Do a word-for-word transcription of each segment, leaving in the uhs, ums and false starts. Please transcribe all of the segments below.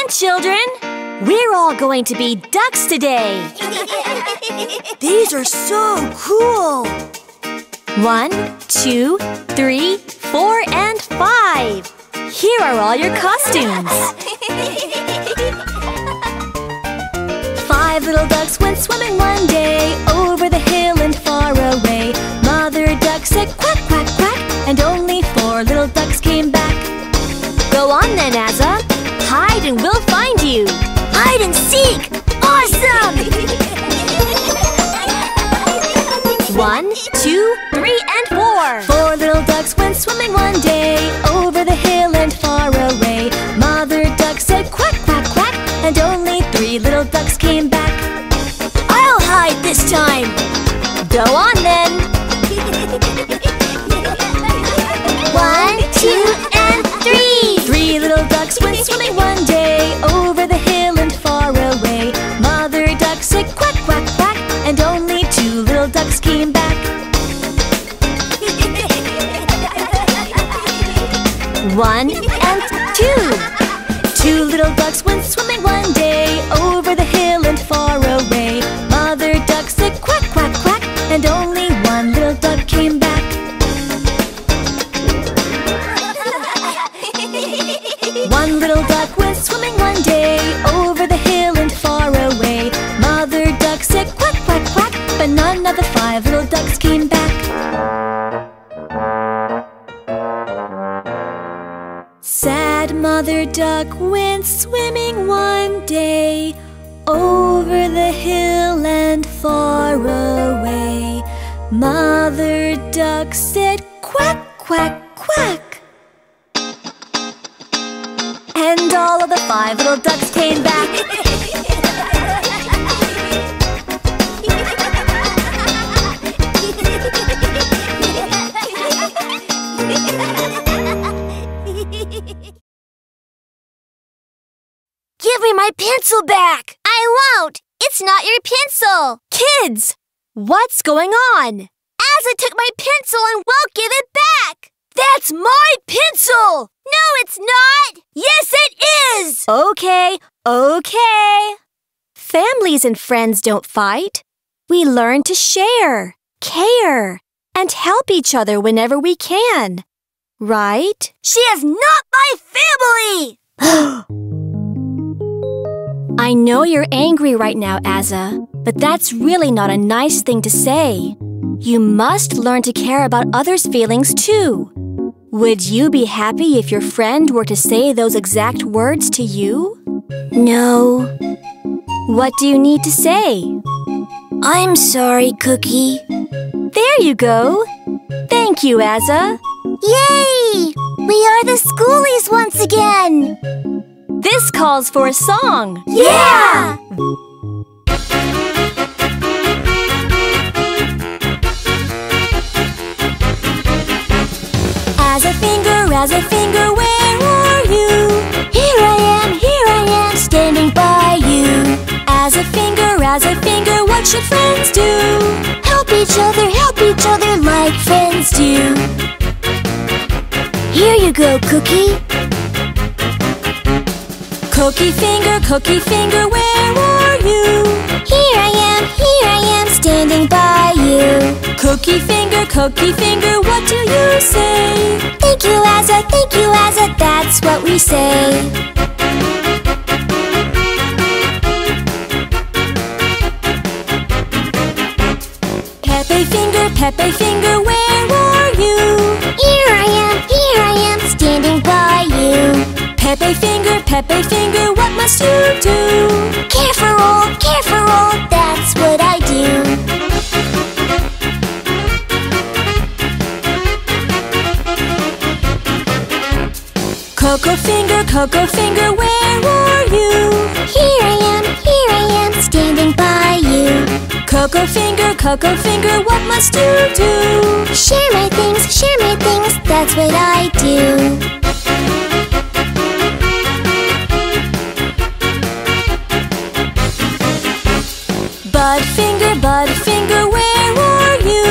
grandchildren! We're all going to be ducks today! These are so cool! One, two, three, four, and five! Here are all your costumes! Five little ducks went swimming one day, over the hill and far away. Mother duck said quack, quack, quack, and only four little ducks came back. Go on then, Azza. Hide and we'll find you. Hide and seek! Awesome! One, two, three, and four. Four little ducks went swimming one day, over the hill and far away. Mother duck said quack, quack, quack, and only three little ducks came back. I'll hide this time. Go on then. One, two, and three. Three little ducks went swimming one day, over the hill and far away. Mother duck said quack, quack, quack, and only two little ducks came back. One and two. Two little ducks went swimming one day, over the hill and far away. Mother duck said quack, quack, quack, and only one little duck came back. One little duck went swimming one day, over the hill and far away. Mother duck said quack, quack, quack, but none of the five little ducks came back. Sad mother duck went swimming one day, over the hill and far away. Mother duck said quack, quack, quack, and all of the five little ducks came back. Give me my pencil back! I won't! It's not your pencil! Kids! What's going on? Azza took my pencil and won't give it back! That's my pencil! No, it's not! Yes, it is! Okay, okay. Families and friends don't fight. We learn to share, care, and help each other whenever we can. Right? She is not my family! I know you're angry right now, Azza, but that's really not a nice thing to say. You must learn to care about others' feelings too. Would you be happy if your friend were to say those exact words to you? No. What do you need to say? I'm sorry, Cookie. There you go. Thank you, Azza. Yay! We are the Schoolies once again! This calls for a song. Yeah! Azza finger, Azza finger, where are you? Here I am, here I am, standing by you. Azza finger, Azza finger, what should friends do? Help each other, help each other like friends do. Here you go, Cookie. Cookie finger, Cookie finger, where are you? Here I am, here I am, standing by you. Cookie finger, Cookie finger, what do you say? Thank you, Azza, thank you, Azza, that's what we say. Pepe finger, Pepe finger, where are you? Here I am, here I am, standing by you. Pepe finger, Pepe finger, what must you do? Care for all, care for all, that's what I do. Coco finger, Coco finger, where are you? Here I am, here I am, standing by you. Coco finger, Coco finger, what must you do? Share my things, share my things, that's what I do. Bud finger, Bud finger, where are you?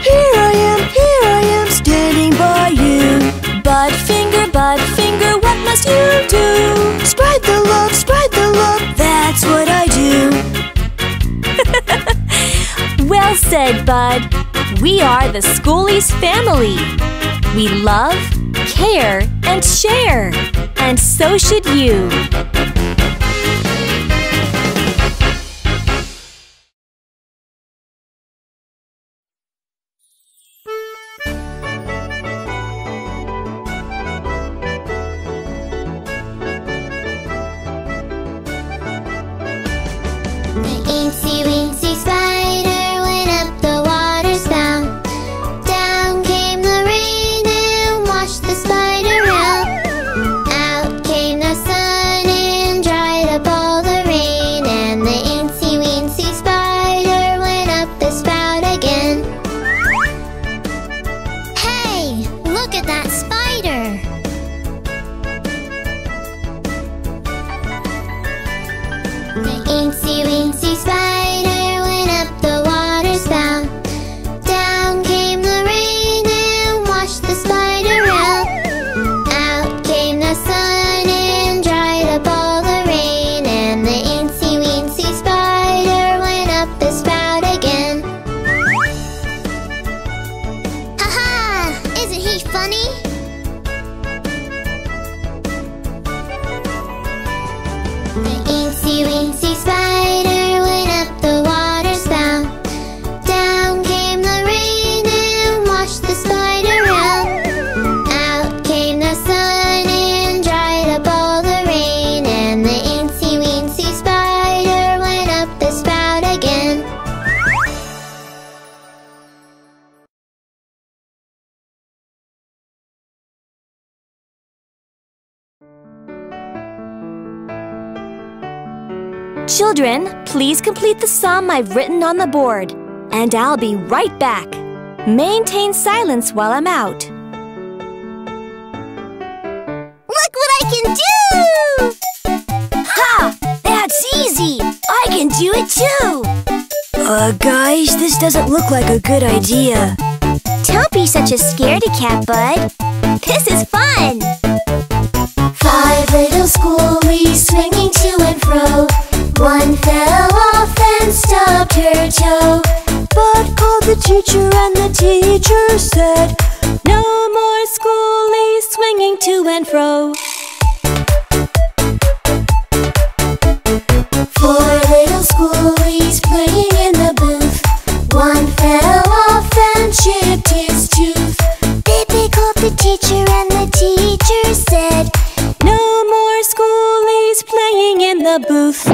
Here I am, here I am, standing by you. Bud finger, Bud finger, what must you do? Spread the love, by the Schoolies family. We love, care, and share, and so should you. Children, please complete the sum I've written on the board, and I'll be right back. Maintain silence while I'm out. Look what I can do! Ha! That's easy! I can do it too! Uh, guys, this doesn't look like a good idea. Don't be such a scaredy-cat, bud. This is fun! Five little schoolies swinging to and fro. One fell off and stubbed her toe. Bud called the teacher and the teacher said, no more schoolies swinging to and fro. Four little schoolies playing in the booth. One fell off and chipped his tooth. Bippy called the teacher and the teacher said, no more schoolies playing in the booth.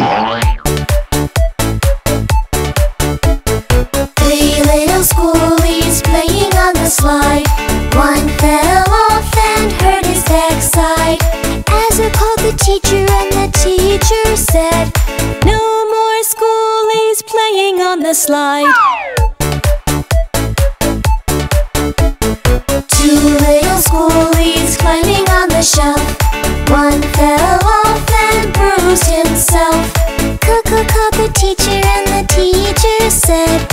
Three little schoolies playing on the slide. One fell off and hurt his backside. Ezra called the teacher and the teacher said, no more schoolies playing on the slide. Two little schoolies climbing on the shelf. One fell off and bruised himself. Cuckoo called the teacher and the teacher said,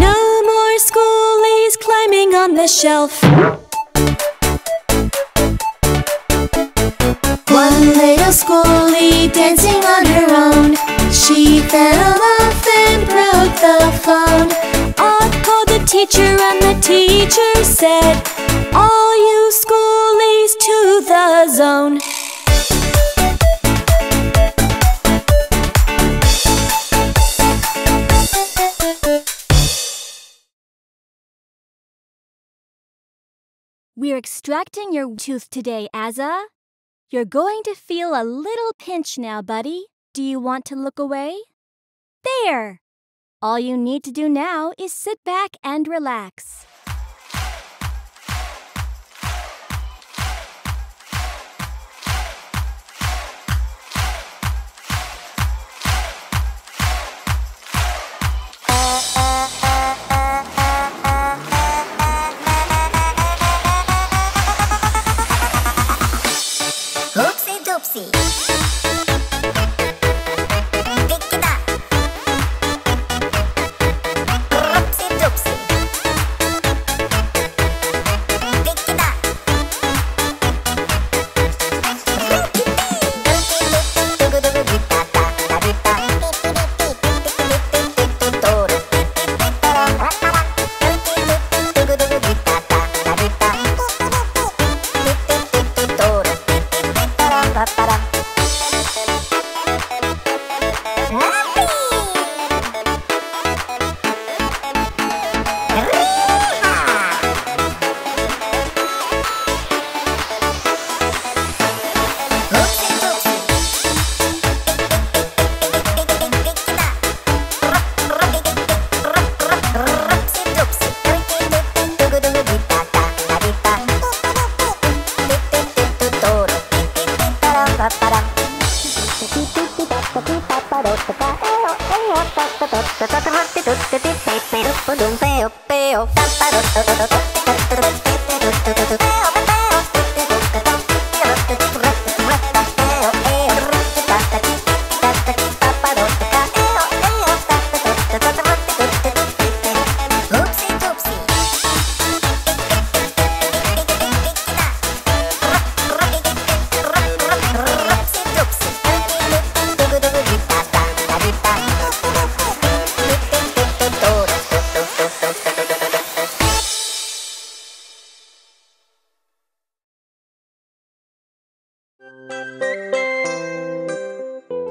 no more schoolies climbing on the shelf. One little schoolie dancing on her own. She fell off and broke the phone. Odd called the teacher and the teacher said, all you schoolies to the zone. We're extracting your tooth today, Azza. You're going to feel a little pinch now, buddy. Do you want to look away? There! All you need to do now is sit back and relax.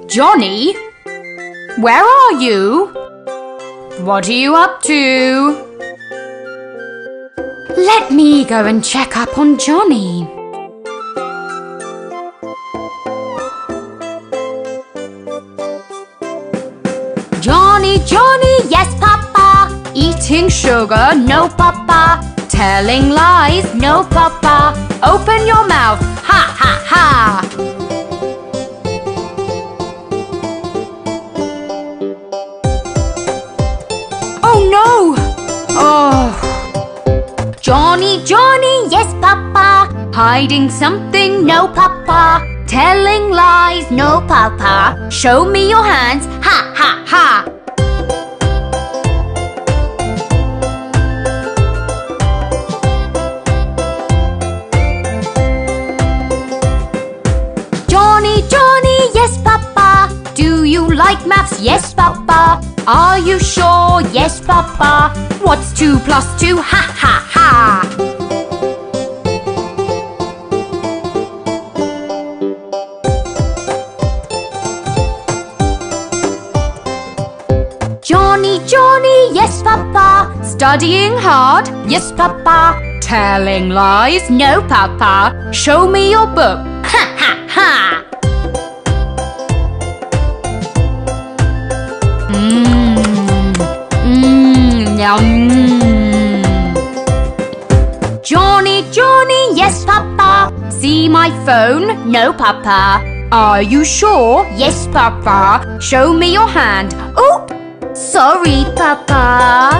Johnny, where are you? What are you up to? Let me go and check up on Johnny. Johnny, Johnny, yes, Papa. Eating sugar, no, Papa. Telling lies, no, Papa. Open your mouth, ha, ha, ha. Oh, no. Oh. Johnny, Johnny, yes, Papa. Hiding something, no, Papa. Telling lies, no, Papa. Show me your hands, ha, ha, ha. Johnny, Johnny, yes, Papa. Do you like maths? Yes, Papa. Are you sure? Yes, Papa. What's two plus two? Ha, ha, ha. Johnny, Johnny, yes, Papa. Studying hard, yes, Papa. Telling lies, no, Papa. Show me your book, ha, ha, ha. Mmm, mmm, yum. Johnny, Johnny, yes, Papa. See my phone, no, Papa. Are you sure? Yes, Papa. Show me your hand. Oop. Sorry, Papa.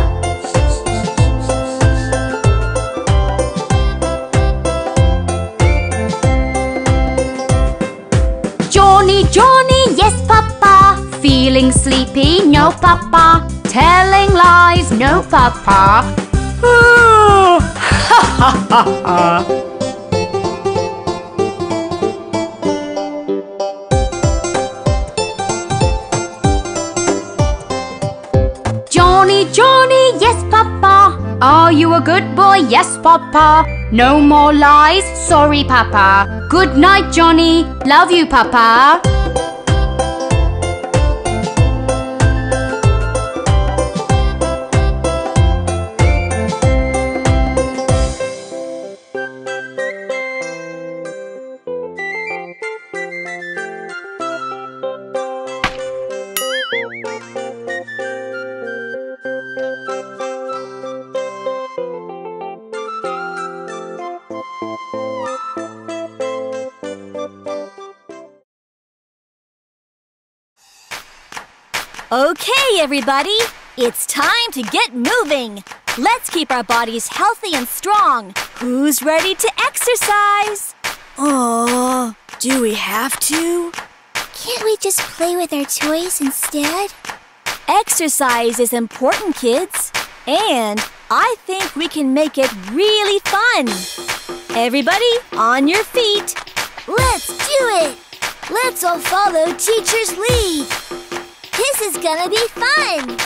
Johnny, Johnny, yes, Papa. Feeling sleepy, no, Papa. Telling lies, no, Papa. Ha, ha, ha, ha. Johnny, Johnny, yes, Papa. Are you a good boy? Yes, Papa. No more lies. Sorry, Papa. Good night, Johnny. Love you, Papa. Okay, everybody, it's time to get moving. Let's keep our bodies healthy and strong. Who's ready to exercise? Oh, do we have to? Can't we just play with our toys instead? Exercise is important, kids. And I think we can make it really fun. Everybody, on your feet. Let's do it. Let's all follow teacher's lead. This is gonna be fun!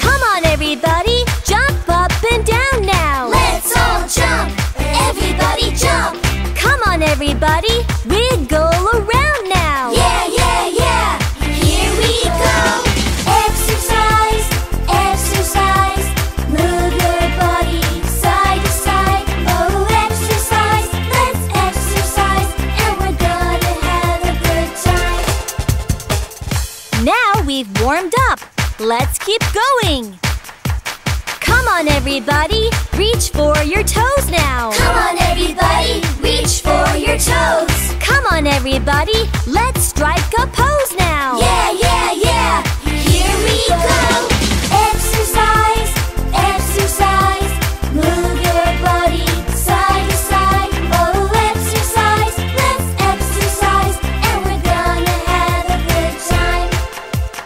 Come on, everybody! Jump up and down now! Let's all jump! Everybody jump! Come on, everybody! Wiggle around now! Yeah, yeah, yeah! Here we go! Exercise! Exercise! Move your body side to side! Oh, exercise! Exercise, and we're gonna have a good time. Now we've warmed up. Let's keep going. Come on, everybody, reach for your toes now. Come on, everybody, reach for your toes. Come on, everybody, let's strike a pose now. Yeah, yeah, yeah, here we go. Exercise, exercise, move your body side to side. Oh, exercise, let's exercise, and we're gonna have a good time.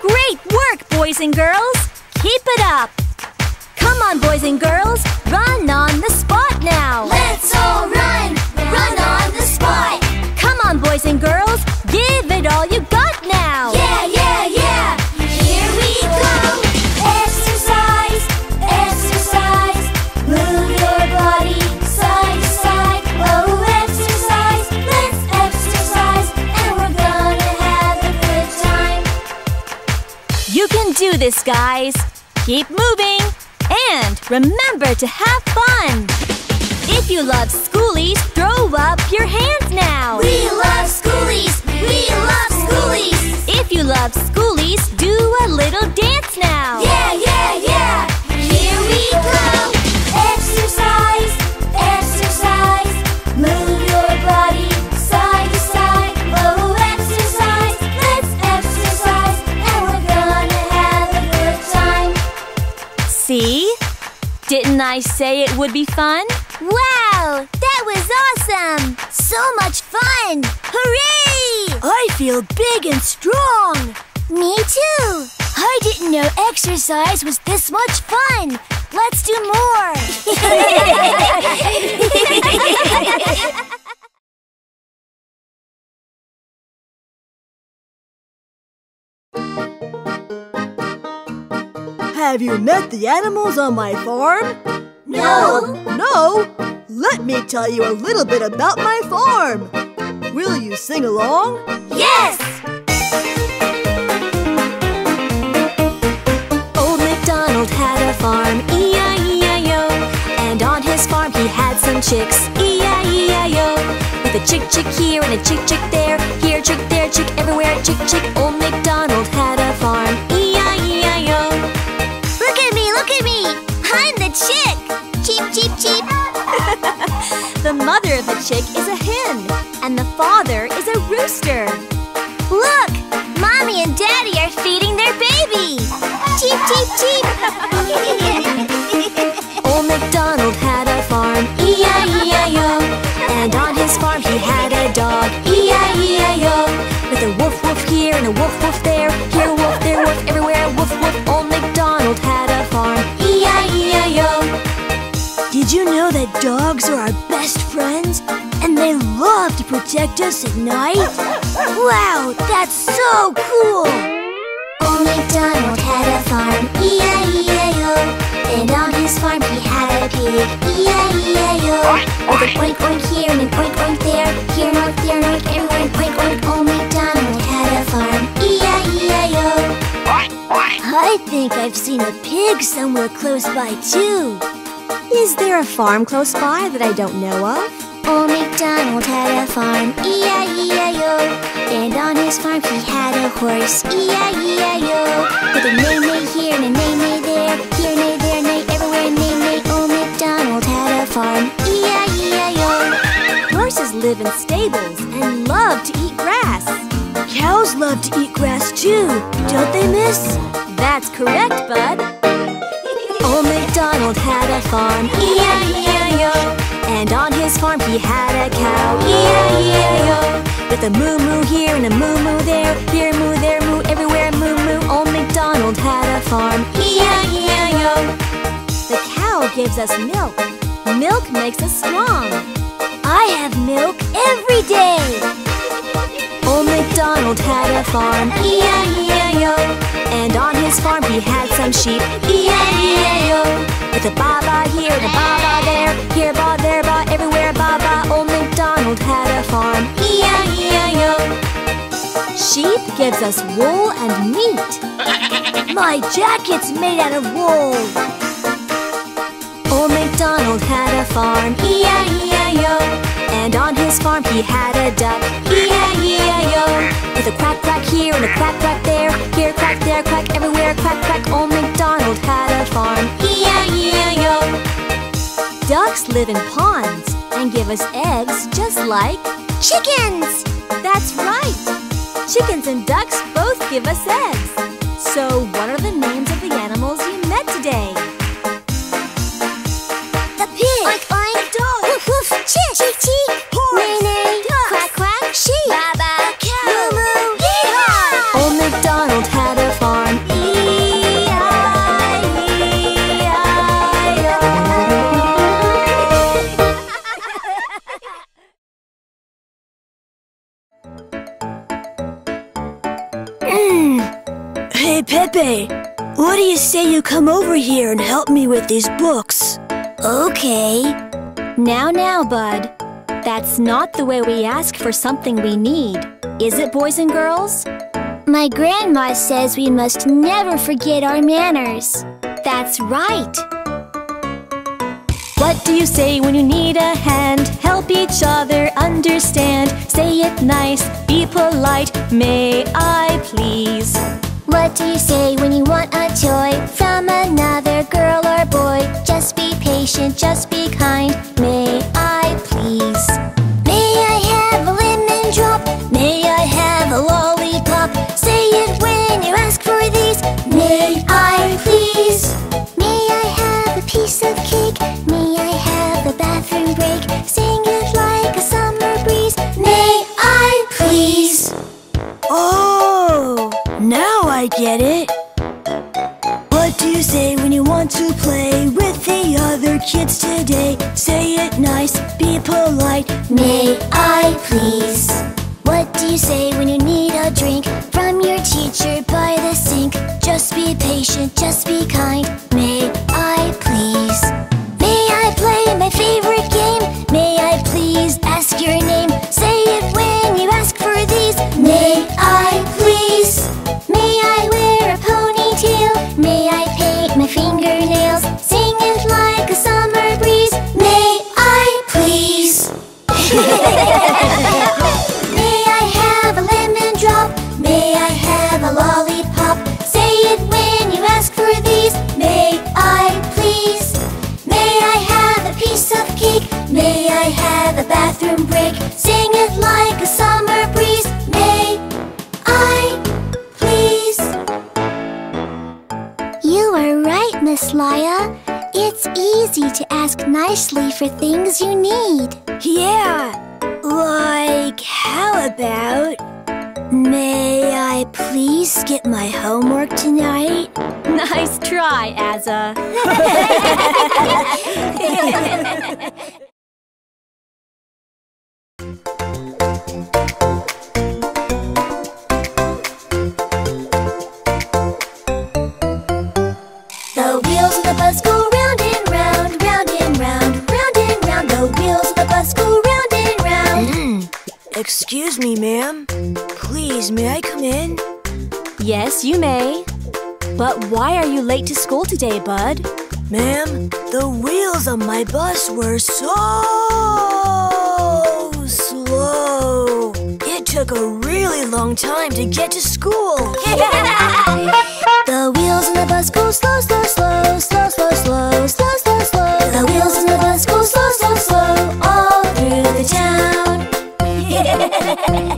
Great work, boys and girls. Keep it up. Come on, boys and girls, run on the spot now. Let's all run, run on the spot. Come on, boys and girls, give it all you got now. Yeah, yeah, yeah, here we go. Exercise, exercise, can do this, guys! Keep moving! And remember to have fun! If you love Schoolies, throw up your hands now! We love Schoolies! We love Schoolies! If you love Schoolies, do a little dance now! Yeah, yeah, yeah! Here we go! Exercise! Exercise! Move your body side to side! Oh, exercise! Let's exercise! And we're gonna have a good time! See? Didn't I say it would be fun? Wow! That was awesome! So much fun! Hooray! I feel big and strong! Me too! I didn't know exercise was this much fun! Let's do more! Have you met the animals on my farm? No! No? Let me tell you a little bit about my farm! Will you sing along? Yes! Old MacDonald had a farm, E I E I O. And on his farm he had some chicks, E I E I O. With a chick chick here and a chick chick there, here chick there chick everywhere chick chick. Old MacDonald had a farm, E I E I O. Look at me, look at me! I'm the chick! Cheep, cheep, cheep! The mother of the chick is a hen, and the father is a rooster. Look! Mommy and Daddy are feeding their baby! Cheep, cheep, cheep! Old MacDonald had a farm, E I E I O. And on his farm he had a dog, E I E I O. With a woof, woof here and a woof, woof there, here woof, there woof, everywhere woof, woof. Old MacDonald had a farm, E I E I O. Did you know that dogs are our best friends? And they love to protect us at night? Wow, that's so cool! Old MacDonald had a farm, E I E I O. And on his farm he had a pig, E I E I O. With a oink oink here and an oink oink there, here and oink there and oink everywhere and oink oink. Old MacDonald had a farm, E I E I O. I think I've seen a pig somewhere close by too. Is there a farm close by that I don't know of? Old MacDonald had a farm, E I E I O. And on his farm he had a horse, E I E I O. With a neigh-neigh here and a neigh-neigh there, here, neigh, there, neigh, everywhere, neigh-neigh. Old MacDonald had a farm, E I E I O. Horses live in stables and love to eat grass. Cows love to eat grass too, don't they, miss? That's correct, bud. Old MacDonald had a farm, E I E I O. And on his farm he had a cow, E I E I O. With a moo moo here and a moo moo there, here moo there moo everywhere moo moo. Old MacDonald had a farm, E I E I O. The cow gives us milk. Milk makes us strong. I have milk every day. Old MacDonald had a farm, E I E I O. And on his farm he had some sheep, E I E I O. With a ba-ba here, a ba-ba there, here ba there ba, everywhere ba-ba. Old MacDonald had a farm, E I E I O. Sheep gives us wool and meat. My jacket's made out of wool. Old MacDonald had a farm, E I E I O. And on his farm he had a duck, E I E I O. With a quack quack here and a quack quack there, here quack there quack everywhere quack quack. Old MacDonald had a farm, E I E I O. Ducks live in ponds and give us eggs just like chickens. That's right. Chickens and ducks both give us eggs. So what are the names of the animals you met today? The pig, oink oink, the dog, woof woof, chick chick chick, horse, nay nay, quack quack, sheep, ba ba. Pepe, what do you say you come over here and help me with these books? Okay. Now, now, bud. That's not the way we ask for something we need, is it, boys and girls? My grandma says we must never forget our manners. That's right. What do you say when you need a hand? Help each other understand. Say it nice, be polite, may I please? What do you say when you want a toy from another girl or boy? Just be patient, just be kind, may I please? May I have a lemon drop? May I have a lollipop? Say it when you ask for these, may I please? May I have a piece of cake? May I have a bathroom break? Sing it like a summer breeze, may I please? Oh, now I get it. What do you say when you want to play with the other kids today? Say it nice, be polite, may I please? What do you say when you need a drink from your teacher by the sink? Just be patient, just be kind, may I please? May I play my favorite game? May I please ask your name? Say it when you ask for these, may I please? May I wear a ponytail? May I paint my fingernails? Sing it like a summer breeze, may I please? May I have a lemon drop? May I have a lollipop? Say it when you ask for these, may I please? May I have a piece of cake? May I have a bathroom break? Sing it like a summer breeze, may I please? You are right, Miss Laya. It's easy to ask nicely for things you need. Yeah, like how about, may I please get my homework tonight? Nice try, Azza. The wheels of the bus go round and round, round and round, round and round. The wheels of the bus go round and round. Mm. Excuse me, ma'am. Please, may I come in? Yes, you may. But why are you late to school today, bud? Ma'am, the wheels on my bus were so slow. It took a really long time to get to school. The wheels on the bus go slow, slow, slow, slow, slow, slow, slow, slow, slow. The wheels on the bus go slow, slow, slow, all through the town. The driver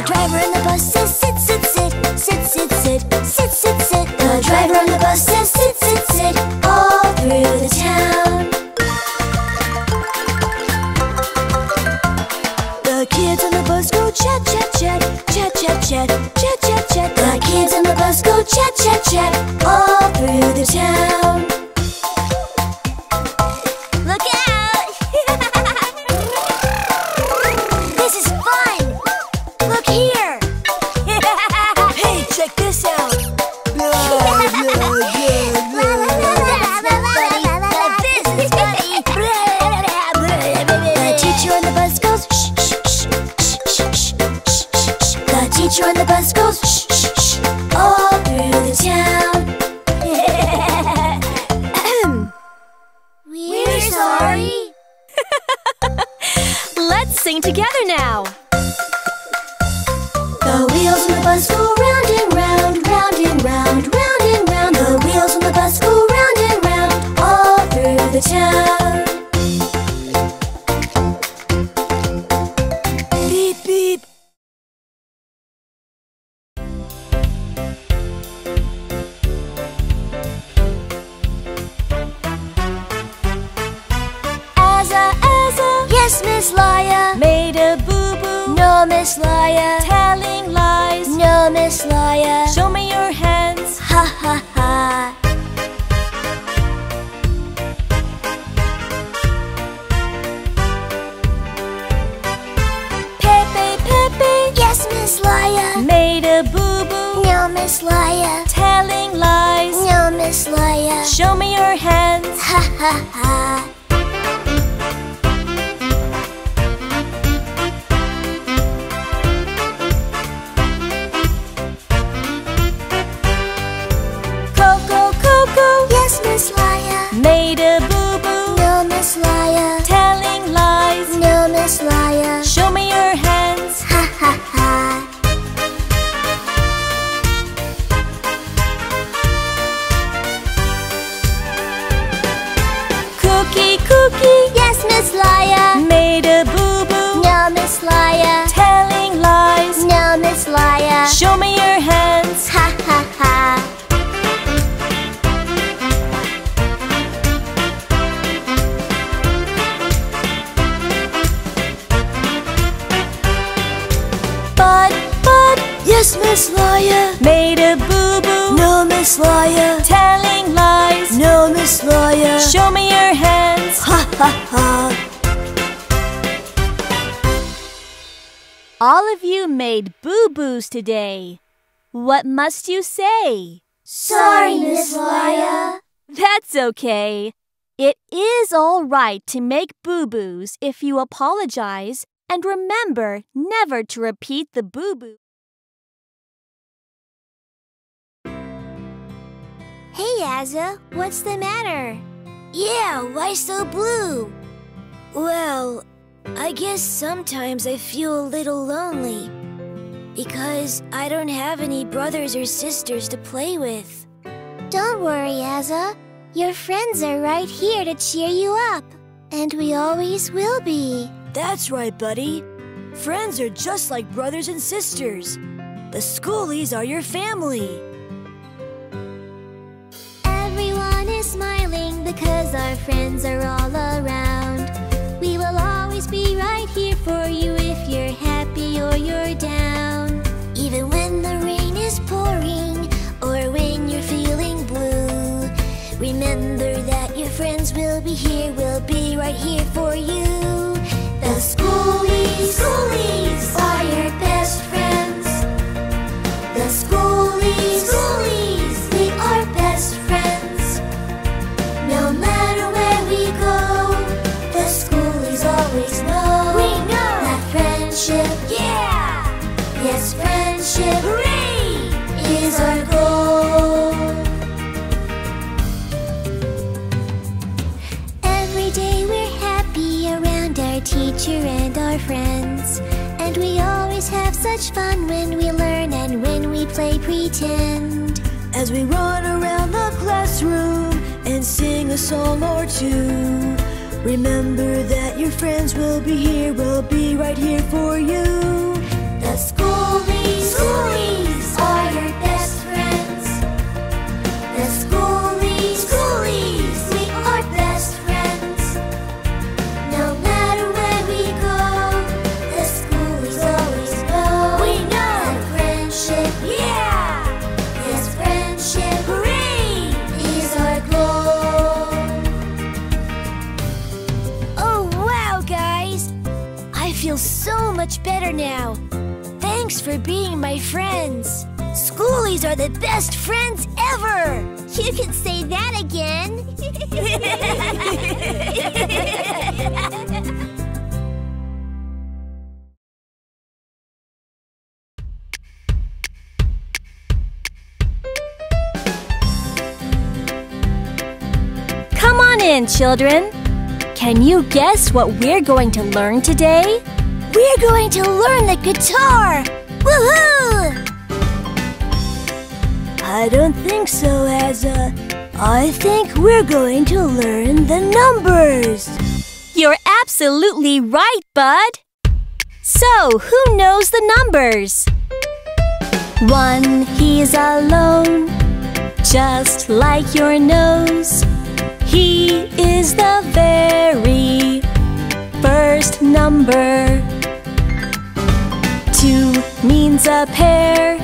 on the bus says sit, sit, sit, sit, sit, sit, sit, sit, sit. The driver on the bus says sit, sit, sit, all through the town. The kids on the bus go chat, chat, chat, chat, chat, chat, chat, chat, chat. The kids on the bus go chat, chat, chat, all through the town. Look out! This is fun! Look here! Hey, check this out! This is funny! The teacher on the bus goes shh, shh, shh, shh, shh. The teacher on the bus goes shh, shh, shh, all through the town. We're sorry! Let's sing together now! The wheels on the bus go round and round, round and round, round and round. The wheels on the bus go round and round, all through the town. Beep, beep. Azza, Azza. Yes, Miss Laya. Made a boo-boo. No, Miss Laya. Miss Laya, show me your hands. Ha ha ha. Pepe, Pepe. Yes, Miss Laya. Made a boo-boo. No, Miss Laya. Telling lies. No, Miss Laya. Show me your hands. Ha ha ha. Yes, Miss Liar. Made a boo-boo. No, Miss Liar. Telling lies. No, Miss Liar. Show me your hands. Ha, ha, ha. All of you made boo-boos today. What must you say? Sorry, Miss Liar. That's okay. It is all right to make boo-boos if you apologize and remember never to repeat the boo-boo. Hey, Azza, what's the matter? Yeah, why so blue? Well, I guess sometimes I feel a little lonely because I don't have any brothers or sisters to play with. Don't worry, Azza. Your friends are right here to cheer you up, and we always will be. That's right, buddy. Friends are just like brothers and sisters. The Schoolies are your family. Everyone is smiling because our friends are all around. We will always be right here for you if you're happy or you're down. Even when the rain is pouring or when you're feeling blue, remember that your friends will be here, will be right here for you. The Schoolies, Schoolies are your best friends. The Schoolies, Schoolies, they are best friends. No matter where we go, the Schoolies always know. We know that friendship, yeah, yes, friendship, hooray, is our goal. Every day we're happy around our teacher and our friends, and we always have such fun when we learn and when we play pretend. As we run around the classroom and sing a song or two, remember that your friends will be here, will be right here for you. The Schoolies, Schoolies are your best friends. The Schoolies, Schoolies, we are best friends. No matter where we go, the Schoolies always know. We know that friendship, yeah, yes, friendship, hooray, is our goal. Oh wow, guys, I feel so much better now. Thanks for being my friends. Schoolies are the best friends ever. You can say that again. Come on in, children. Can you guess what we're going to learn today? We're going to learn the guitar. Woohoo! I don't think so, Azza. I think we're going to learn the numbers. You're absolutely right, bud. So, who knows the numbers? One, he's alone, just like your nose. He is the very first number. Two means a pair.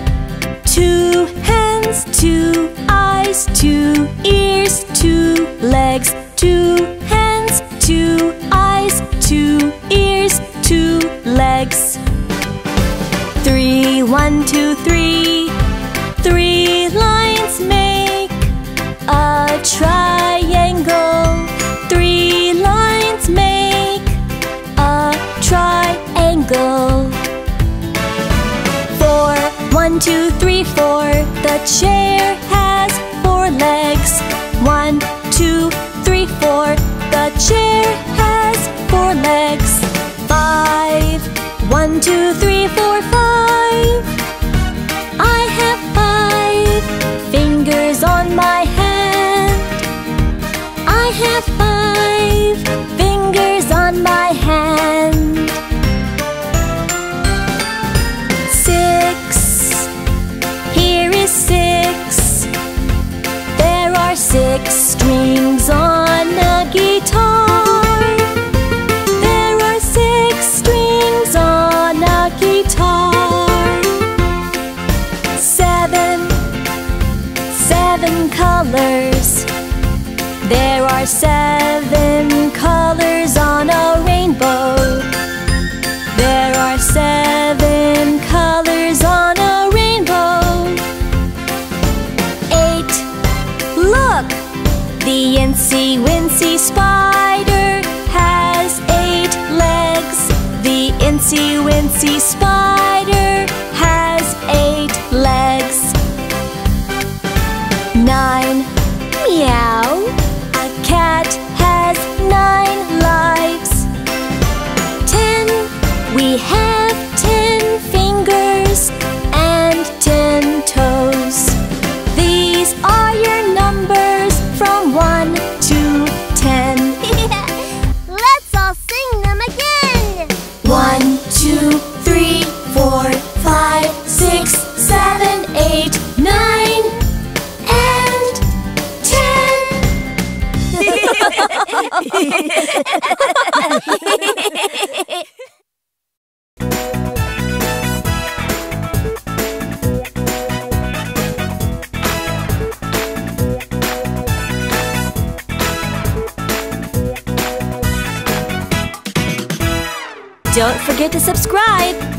Two hands, two eyes, two ears, two legs. Two hands, two eyes, two ears, two legs. Three, one, two, three. Three lines make a triangle. Three lines make a triangle. One, two, three, four. The chair has four legs. One, two, three, four. The chair has four legs. Five. One, two, three, four, five. I have five fingers on my hand. I have five fingers on my hand. Six strings on a guitar. There are six strings on a guitar. spider has eight legs. Nine, meow. A cat has nine lives. Ten, we have ten fingers and ten toes. These are your numbers from one to ten. Let's all sing them again. One, two, three, four, five, six, seven, eight, nine, and ten. Don't forget to subscribe!